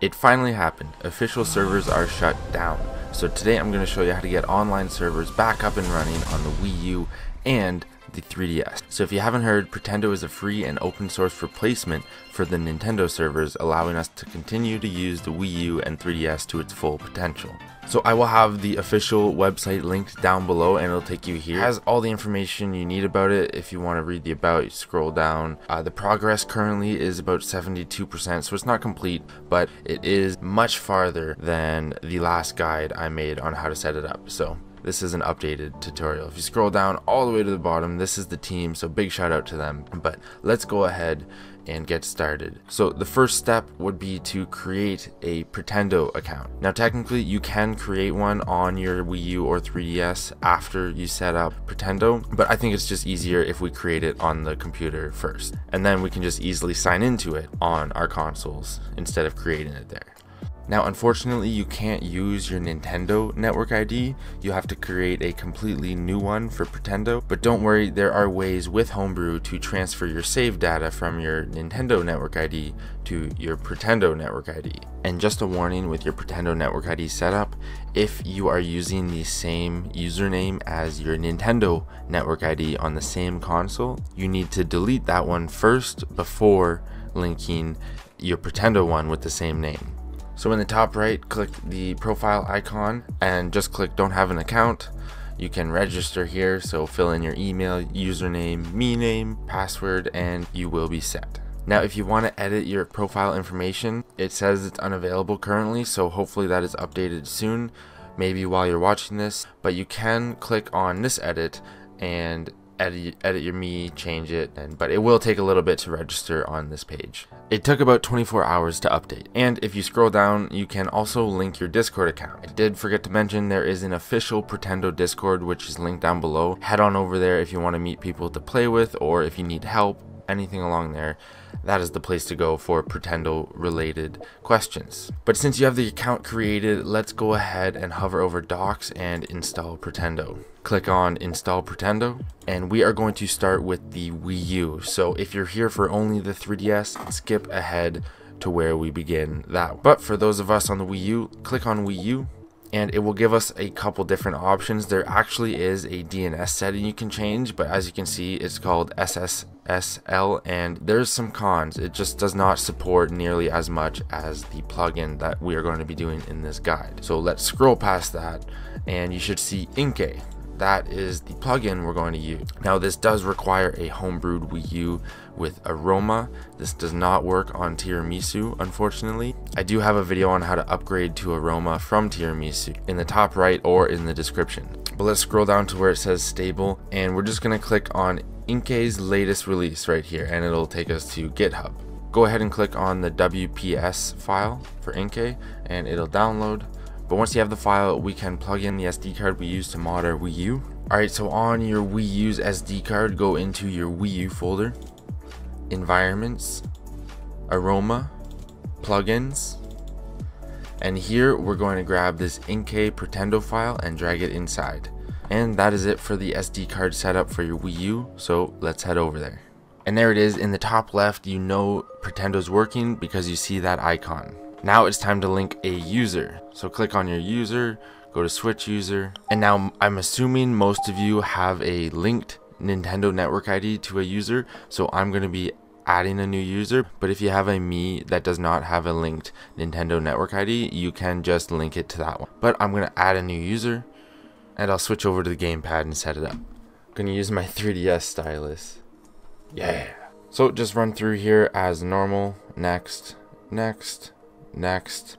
It finally happened. Official servers are shut down. So today I'm going to show you how to get online servers back up and running on the Wii U and the 3DS. So if you haven't heard, Pretendo is a free and open source replacement for the Nintendo servers, allowing us to continue to use the Wii U and 3DS to its full potential. So I will have the official website linked down below and it'll take you here. It has all the information you need about it. If you want to read the about, you scroll down. The progress currently is about 72%, so it's not complete, but it is much farther than the last guide I made on how to set it up. So this is an updated tutorial. If you scroll down all the way to the bottom, this is the team, so big shout out to them. But let's go ahead and get started. So the first step would be to create a Pretendo account. Now technically you can create one on your Wii U or 3DS after you set up Pretendo, but I think it's just easier if we create it on the computer first, and then we can just easily sign into it on our consoles instead of creating it there. Now unfortunately you can't use your Nintendo network ID, you have to create a completely new one for Pretendo, but don't worry, there are ways with Homebrew to transfer your save data from your Nintendo network ID to your Pretendo network ID. And just a warning with your Pretendo network ID setup, if you are using the same username as your Nintendo network ID on the same console, you need to delete that one first before linking your Pretendo one with the same name. So in the top right, click the profile icon and just click don't have an account. You can register here, so fill in your email, username, me name, password, and you will be set. Now if you want to edit your profile information, it says it's unavailable currently, so hopefully that is updated soon, maybe while you're watching this, but you can click on this edit and edit your me, change it, but it will take a little bit to register on this page. It took about 24 hours to update. And if you scroll down, you can also link your Discord account. I did forget to mention there is an official Pretendo Discord, which is linked down below. Head on over there if you want to meet people to play with, or if you need help, anything along there. That is the place to go for Pretendo related questions. But since you have the account created, let's go ahead and hover over Docs and install Pretendo. Click on Install Pretendo, and we are going to start with the Wii U. So if you're here for only the 3DS, skip ahead to where we begin that. But for those of us on the Wii U, click on Wii U, and it will give us a couple different options. There actually is a DNS setting you can change, but as you can see, it's called SSL, and there's some cons. It just does not support nearly as much as the plugin that we are going to be doing in this guide. So let's scroll past that, and you should see Inkay. That is the plugin we're going to use. Now this does require a homebrewed Wii U with Aroma. This does not work on Tiramisu, unfortunately. I do have a video on how to upgrade to Aroma from Tiramisu in the top right or in the description. But let's scroll down to where it says stable, and we're just gonna click on Inkay's latest release right here, and it'll take us to GitHub. Go ahead and click on the WPS file for Inkay, and it'll download. But once you have the file, we can plug in the SD card we use to mod our Wii U. Alright, so on your Wii U's SD card, go into your Wii U folder, Environments, Aroma, Plugins, and here we're going to grab this Inkay Pretendo file and drag it inside. And that is it for the SD card setup for your Wii U, so let's head over there. And there it is in the top left, you know Pretendo's working because you see that icon. Now it's time to link a user. So click on your user, go to switch user, and now I'm assuming most of you have a linked Nintendo network ID to a user, so I'm going to be adding a new user, but if you have a me that does not have a linked Nintendo network ID, you can just link it to that one. But I'm going to add a new user, and I'll switch over to the gamepad and set it up. I'm going to use my 3DS stylus. Yeah. So just run through here as normal, next, next, next,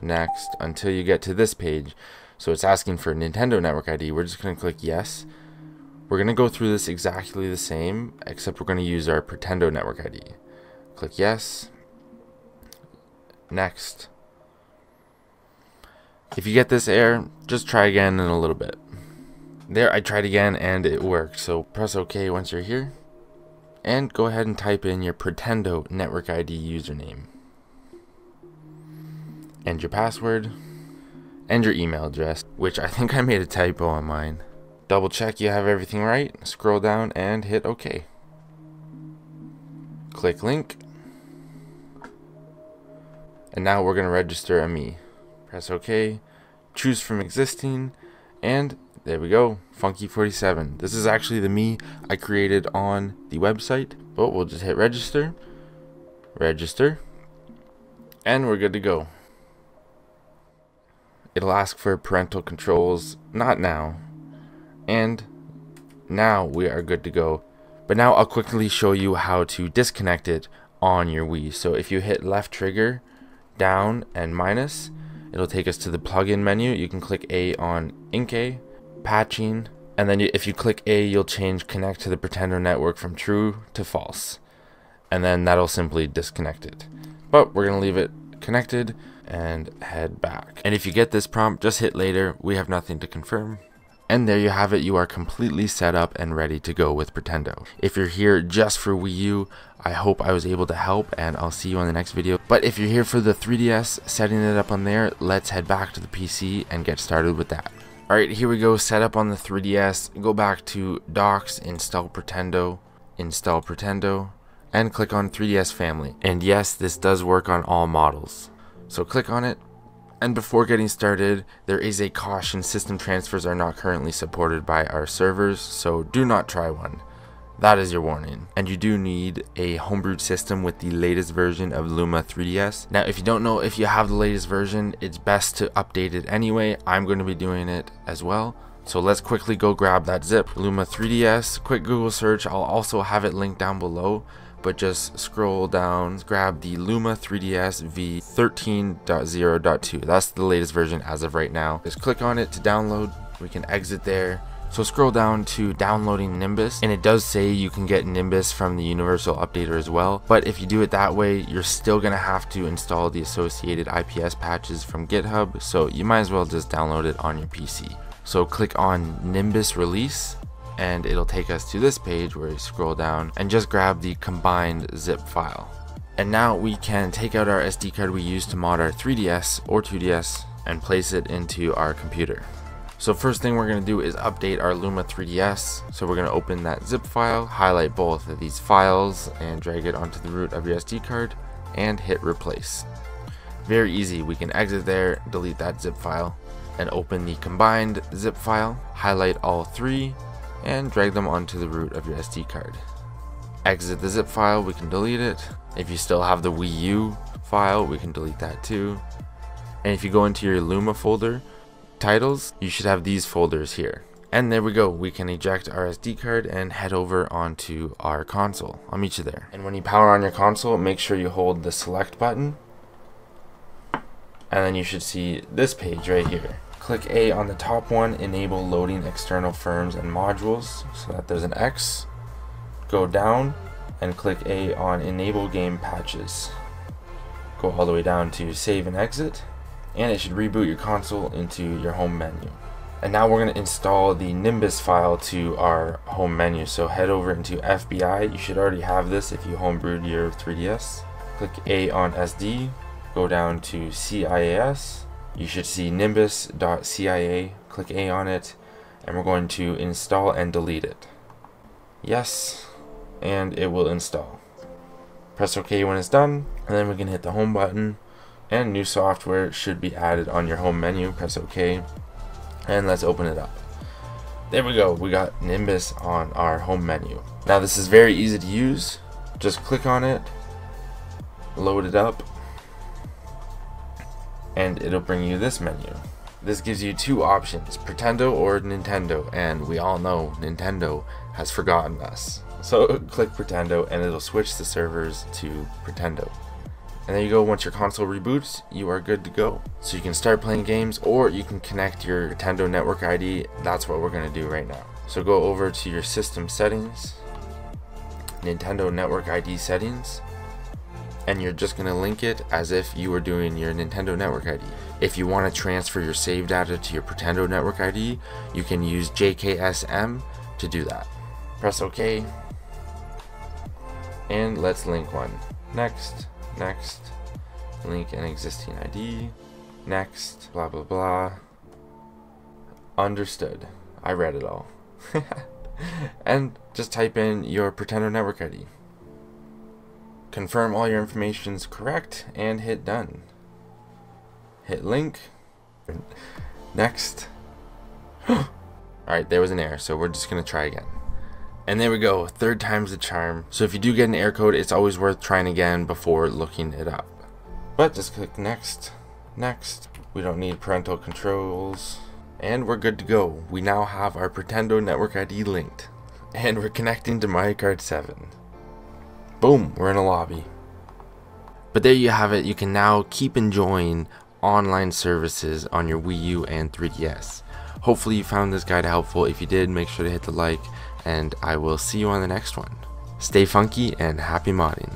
next, until you get to this page. So it's asking for Nintendo network ID. We're just going to click yes. We're going to go through this exactly the same, except we're going to use our Pretendo network ID. Click yes, next. If you get this error, just try again in a little bit. There, I tried again and it worked, so press OK once you're here, and go ahead and type in your Pretendo network ID username and your password and your email address, which I think I made a typo on mine. Double check you have everything right, scroll down and hit OK. Click link. And now we're going to register a Mii. Press OK, choose from existing, and there we go, Funky47. This is actually the Mii I created on the website, but we'll just hit register, and we're good to go. It'll ask for parental controls, not now, and now we are good to go. But now I'll quickly show you how to disconnect it on your Wii. So if you hit left trigger, down, and minus, it'll take us to the plugin menu. You can click A on Inkay, patching, and then if you click A, you'll change connect to the Pretendo network from true to false, and then that'll simply disconnect it. But we're gonna leave it connected and head back. And if you get this prompt, just hit later. We have nothing to confirm. And there you have it, you are completely set up and ready to go with Pretendo. If you're here just for Wii U, I hope I was able to help, and I'll see you on the next video. But if you're here for the 3DS, setting it up on there, let's head back to the PC and get started with that. Alright, here we go, set up on the 3DS, go back to Docs, install Pretendo, and click on 3DS Family. And yes, this does work on all models. So click on it. And before getting started, there is a caution: system transfers are not currently supported by our servers, so do not try one. That is your warning. And you do need a homebrewed system with the latest version of Luma 3DS. Now, if you don't know if you have the latest version, it's best to update it anyway. I'm going to be doing it as well. So let's quickly go grab that zip. Luma 3DS, quick Google search. I'll also have it linked down below, but just scroll down, grab the Luma 3DS v13.0.2. That's the latest version as of right now. Just click on it to download. We can exit there. So scroll down to downloading Nimbus, and it does say you can get Nimbus from the Universal Updater as well. But if you do it that way, you're still gonna have to install the associated IPS patches from GitHub, so you might as well just download it on your PC. So click on Nimbus release, and it'll take us to this page where you scroll down and just grab the combined zip file. And now we can take out our SD card we used to mod our 3DS or 2DS and place it into our computer. So first thing we're gonna do is update our Luma 3DS. So we're gonna open that zip file, highlight both of these files and drag it onto the root of your SD card and hit replace. Very easy, we can exit there, delete that zip file, and open the combined zip file, highlight all three, and drag them onto the root of your SD card. Exit the zip file, we can delete it. If you still have the Wii U file, we can delete that too. And if you go into your Luma folder, titles, you should have these folders here. And there we go, we can eject our SD card and head over onto our console. I'll meet you there. And when you power on your console, make sure you hold the select button. And then you should see this page right here. Click A on the top one, enable loading external firms and modules, so that there's an X. Go down and click A on enable game patches. Go all the way down to save and exit, and it should reboot your console into your home menu. And now we're going to install the Nimbus file to our home menu, so head over into FBI. You should already have this if you homebrewed your 3DS. Click A on SD, go down to CIAS. You should see nimbus.cia, click A on it, and we're going to install and delete it. Yes, and it will install. Press OK when it's done, and then we can hit the home button, and new software should be added on your home menu. Press OK, and let's open it up. There we go, we got Nimbus on our home menu. Now this is very easy to use. Just click on it, load it up, and it'll bring you this menu. This gives you two options, Pretendo or Nintendo, and we all know Nintendo has forgotten us. So click Pretendo and it'll switch the servers to Pretendo. And there you go, once your console reboots, you are good to go. So you can start playing games, or you can connect your Pretendo network ID. That's what we're gonna do right now. So go over to your system settings, Nintendo network ID settings, and you're just gonna link it as if you were doing your Nintendo network ID. If you wanna transfer your save data to your Pretendo network ID, you can use JKSM to do that. Press OK, and let's link one. Next, next, link an existing ID, next, blah, blah, blah. Understood, I read it all. And just type in your Pretendo network ID. Confirm all your information is correct and hit done. Hit link. Next. Alright, there was an error, so we're just going to try again. And there we go, third time's the charm. So if you do get an error code, it's always worth trying again before looking it up. But just click next, next. We don't need parental controls. And we're good to go. We now have our Pretendo network ID linked. And we're connecting to Mario Kart 7. Boom, we're in a lobby. But there you have it, you can now keep enjoying online services on your Wii U and 3DS. Hopefully you found this guide helpful. If you did, make sure to hit the like, and I will see you on the next one. Stay funky and happy modding.